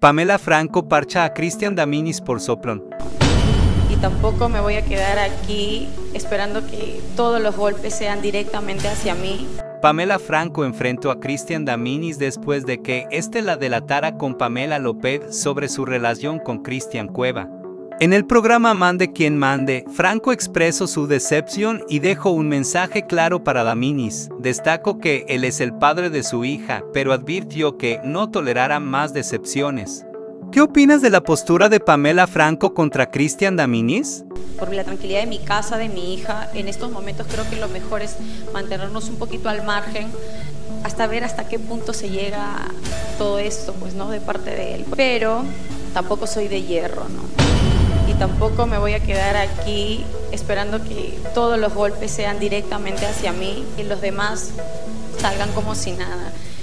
Pamela Franco parcha a Christian Domínguez por soplón. Y tampoco me voy a quedar aquí esperando que todos los golpes sean directamente hacia mí. Pamela Franco enfrentó a Christian Domínguez después de que este la delatara con Pamela López sobre su relación con Christian Cueva. En el programa Mande Quien Mande, Franco expresó su decepción y dejó un mensaje claro para Domínguez. Destacó que él es el padre de su hija, pero advirtió que no tolerará más decepciones. ¿Qué opinas de la postura de Pamela Franco contra Christian Domínguez? Por la tranquilidad de mi casa, de mi hija, en estos momentos creo que lo mejor es mantenernos un poquito al margen, hasta ver hasta qué punto se llega todo esto, pues no, de parte de él. Pero tampoco soy de hierro, ¿no? Y tampoco me voy a quedar aquí esperando que todos los golpes sean directamente hacia mí y los demás salgan como si nada.